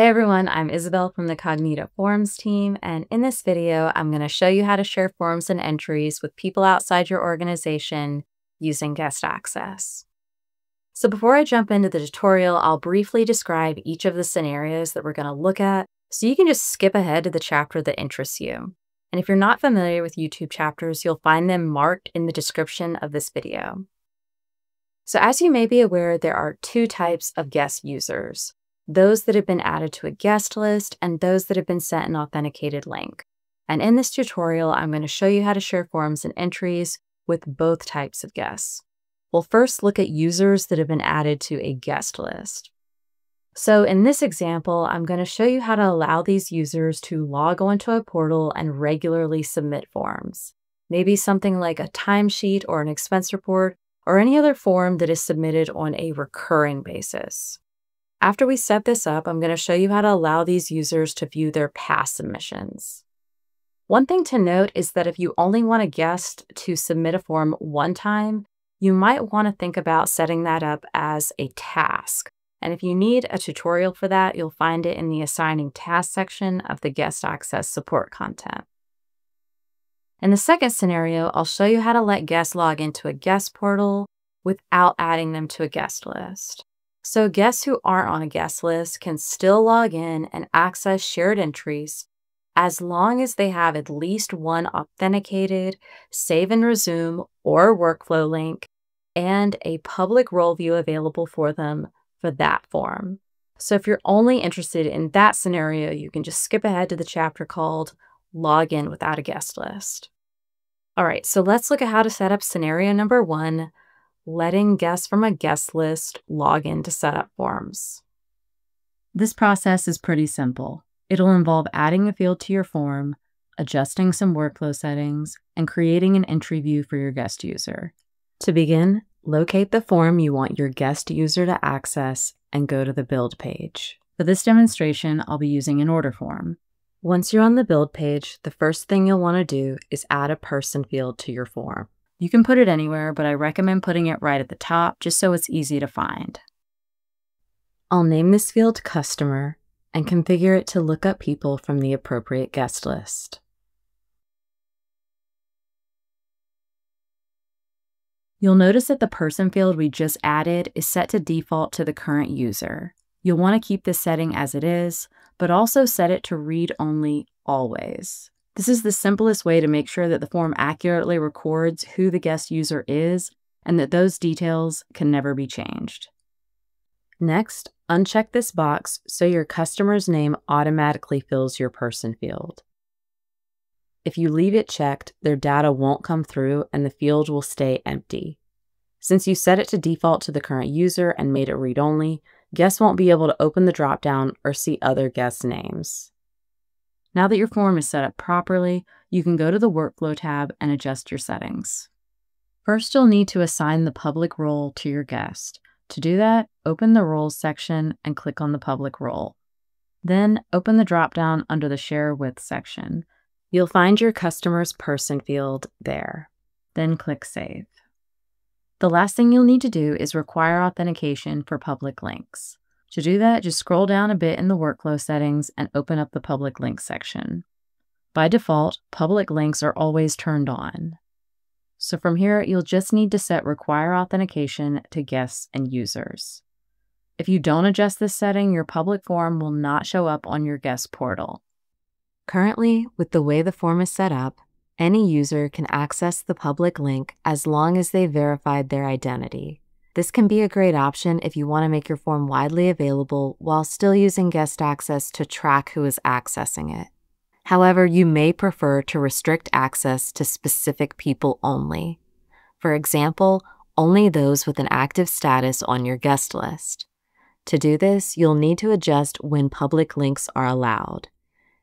Hey everyone, I'm Isabel from the Cognito Forms team, and in this video, I'm going to show you how to share forms and entries with people outside your organization using Guest Access. So before I jump into the tutorial, I'll briefly describe each of the scenarios that we're going to look at, so you can just skip ahead to the chapter that interests you. And if you're not familiar with YouTube chapters, you'll find them marked in the description of this video. So as you may be aware, there are two types of guest users: those that have been added to a guest list and those that have been sent an authenticated link. And in this tutorial, I'm going to show you how to share forms and entries with both types of guests. We'll first look at users that have been added to a guest list. So in this example, I'm going to show you how to allow these users to log onto a portal and regularly submit forms, maybe something like a timesheet or an expense report or any other form that is submitted on a recurring basis. After we set this up, I'm going to show you how to allow these users to view their past submissions. One thing to note is that if you only want a guest to submit a form one time, you might want to think about setting that up as a task. And if you need a tutorial for that, you'll find it in the Assigning Tasks section of the Guest Access support content. In the second scenario, I'll show you how to let guests log into a guest portal without adding them to a guest list. So guests who aren't on a guest list can still log in and access shared entries as long as they have at least one authenticated save and resume or workflow link and a public role view available for them for that form. So if you're only interested in that scenario, you can just skip ahead to the chapter called Log In Without a Guest List. All right, so let's look at how to set up scenario number one, letting guests from a guest list log in to set up forms. This process is pretty simple. It'll involve adding a field to your form, adjusting some workflow settings, and creating an entry view for your guest user. To begin, locate the form you want your guest user to access and go to the Build page. For this demonstration, I'll be using an order form. Once you're on the Build page, the first thing you'll want to do is add a person field to your form. You can put it anywhere, but I recommend putting it right at the top just so it's easy to find. I'll name this field Customer and configure it to look up people from the appropriate guest list. You'll notice that the person field we just added is set to default to the current user. You'll want to keep this setting as it is, but also set it to read only always. This is the simplest way to make sure that the form accurately records who the guest user is and that those details can never be changed. Next, uncheck this box so your customer's name automatically fills your person field. If you leave it checked, their data won't come through and the field will stay empty. Since you set it to default to the current user and made it read-only, guests won't be able to open the drop-down or see other guest names. Now that your form is set up properly, you can go to the Workflow tab and adjust your settings. First, you'll need to assign the public role to your guest. To do that, open the Roles section and click on the public role. Then, open the drop-down under the Share With section. You'll find your customer's person field there. Then click Save. The last thing you'll need to do is require authentication for public links. To do that, just scroll down a bit in the workflow settings and open up the public links section. By default, public links are always turned on. So from here, you'll just need to set require authentication to guests and users. If you don't adjust this setting, your public form will not show up on your guest portal. Currently, with the way the form is set up, any user can access the public link as long as they verified their identity. This can be a great option if you want to make your form widely available while still using Guest Access to track who is accessing it. However, you may prefer to restrict access to specific people only. For example, only those with an active status on your guest list. To do this, you'll need to adjust when public links are allowed.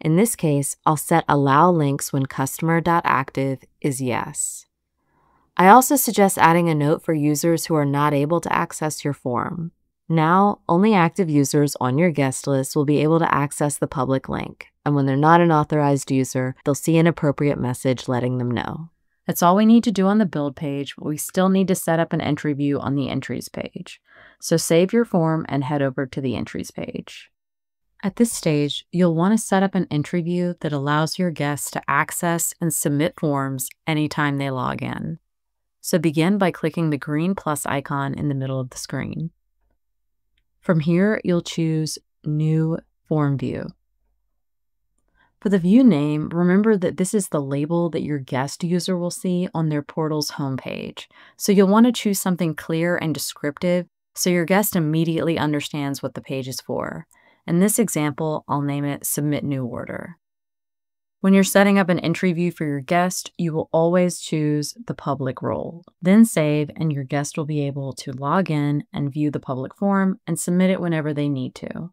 In this case, I'll set Allow Links when Customer.active is Yes. I also suggest adding a note for users who are not able to access your form. Now, only active users on your guest list will be able to access the public link, and when they're not an authorized user, they'll see an appropriate message letting them know. That's all we need to do on the Build page, but we still need to set up an entry view on the Entries page. So save your form and head over to the Entries page. At this stage, you'll want to set up an entry view that allows your guests to access and submit forms anytime they log in. So begin by clicking the green plus icon in the middle of the screen. From here, you'll choose New Form View. For the view name, remember that this is the label that your guest user will see on their portal's homepage. So you'll want to choose something clear and descriptive so your guest immediately understands what the page is for. In this example, I'll name it Submit New Order. When you're setting up an entry view for your guest, you will always choose the public role. Then save, and your guest will be able to log in and view the public form and submit it whenever they need to.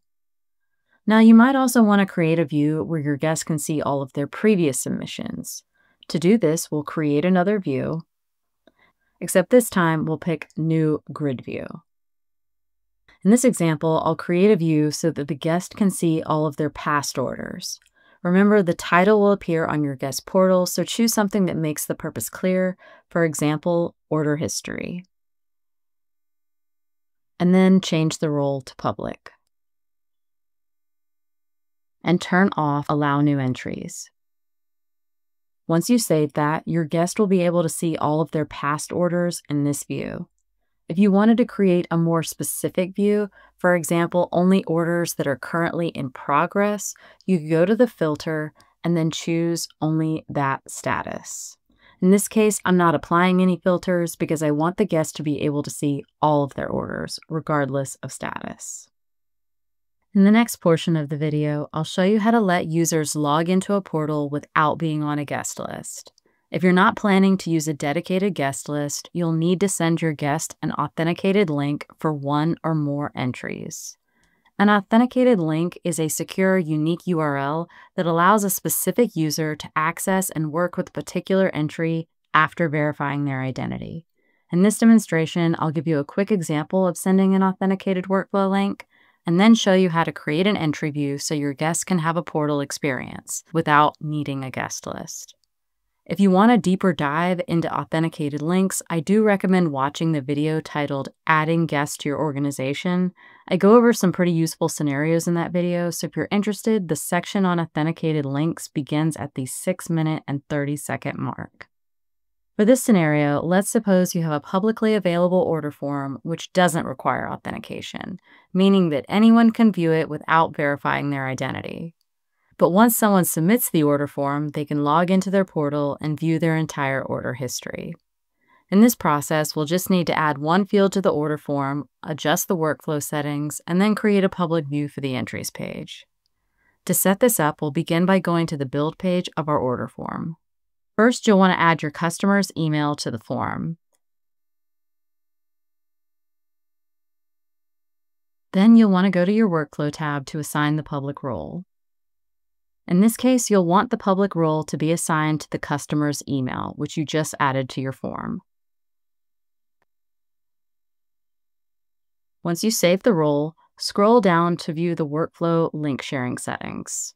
Now, you might also want to create a view where your guests can see all of their previous submissions. To do this, we'll create another view, except this time we'll pick New Grid View. In this example, I'll create a view so that the guest can see all of their past orders. Remember, the title will appear on your guest portal, so choose something that makes the purpose clear, for example, order history. And then change the role to public. And turn off Allow New Entries. Once you save that, your guest will be able to see all of their past orders in this view. If you wanted to create a more specific view, for example, only orders that are currently in progress, you go to the filter and then choose Only That Status. In this case, I'm not applying any filters because I want the guest to be able to see all of their orders, regardless of status. In the next portion of the video, I'll show you how to let users log into a portal without being on a guest list. If you're not planning to use a dedicated guest list, you'll need to send your guest an authenticated link for one or more entries. An authenticated link is a secure, unique URL that allows a specific user to access and work with a particular entry after verifying their identity. In this demonstration, I'll give you a quick example of sending an authenticated workflow link, and then show you how to create an entry view so your guests can have a portal experience without needing a guest list. If you want a deeper dive into authenticated links, I do recommend watching the video titled Adding Guests to Your Organization. I go over some pretty useful scenarios in that video, so if you're interested, the section on authenticated links begins at the 6-minute and 30-second mark. For this scenario, let's suppose you have a publicly available order form which doesn't require authentication, meaning that anyone can view it without verifying their identity. But once someone submits the order form, they can log into their portal and view their entire order history. In this process, we'll just need to add one field to the order form, adjust the workflow settings, and then create a public view for the entries page. To set this up, we'll begin by going to the build page of our order form. First, you'll want to add your customer's email to the form. Then you'll want to go to your workflow tab to assign the public role. In this case, you'll want the public role to be assigned to the customer's email, which you just added to your form. Once you save the role, scroll down to view the workflow link sharing settings.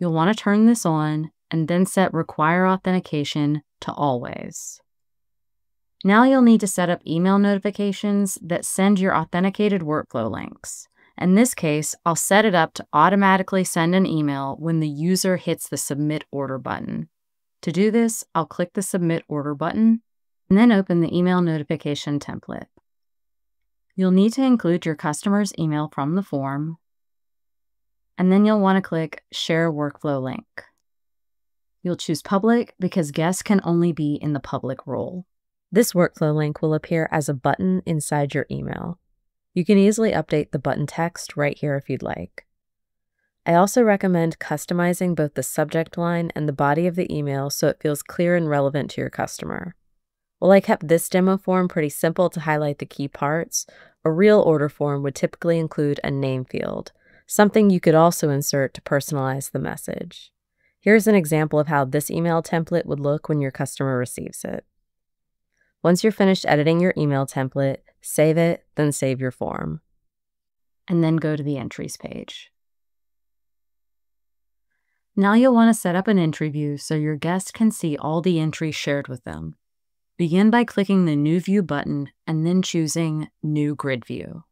You'll want to turn this on and then set Require Authentication to Always. Now you'll need to set up email notifications that send your authenticated workflow links. In this case, I'll set it up to automatically send an email when the user hits the Submit Order button. To do this, I'll click the Submit Order button and then open the email notification template. You'll need to include your customer's email from the form, and then you'll want to click Share Workflow Link. You'll choose public because guests can only be in the public role. This workflow link will appear as a button inside your email. You can easily update the button text right here if you'd like. I also recommend customizing both the subject line and the body of the email so it feels clear and relevant to your customer. While I kept this demo form pretty simple to highlight the key parts, a real order form would typically include a name field, something you could also insert to personalize the message. Here's an example of how this email template would look when your customer receives it. Once you're finished editing your email template, save it, then save your form. And then go to the entries page. Now you'll want to set up an entry view so your guests can see all the entries shared with them. Begin by clicking the New View button and then choosing New Grid View.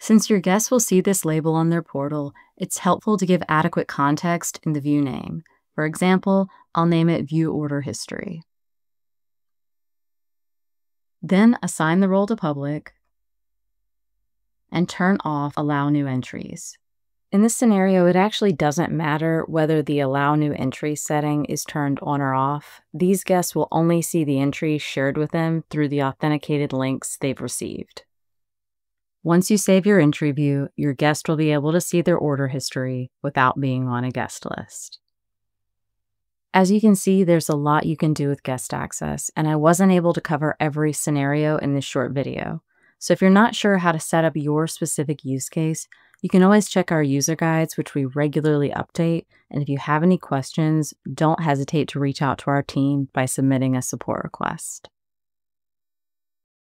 Since your guests will see this label on their portal, it's helpful to give adequate context in the view name. For example, I'll name it View Order History. Then assign the role to public and turn off Allow New Entries. In this scenario, it actually doesn't matter whether the Allow New Entry setting is turned on or off. These guests will only see the entries shared with them through the authenticated links they've received. Once you save your entry view, your guest will be able to see their order history without being on a guest list. As you can see, there's a lot you can do with Guest Access, and I wasn't able to cover every scenario in this short video. So if you're not sure how to set up your specific use case, you can always check our user guides, which we regularly update, and if you have any questions, don't hesitate to reach out to our team by submitting a support request.